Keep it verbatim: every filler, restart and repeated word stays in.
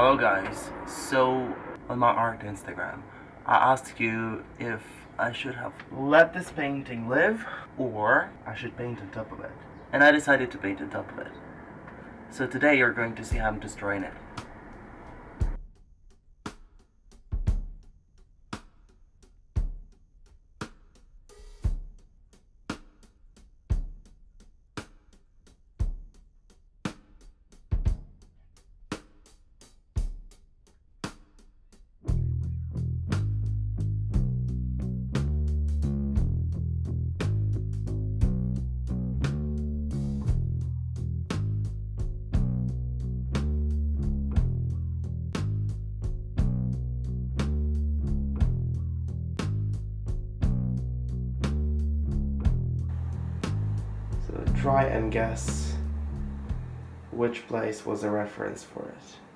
Hello guys, so on my art Instagram, I asked you if I should have let this painting live or I should paint on top of it. And I decided to paint on top of it. So today you're going to see how I'm destroying it. Try and guess which place was a reference for it.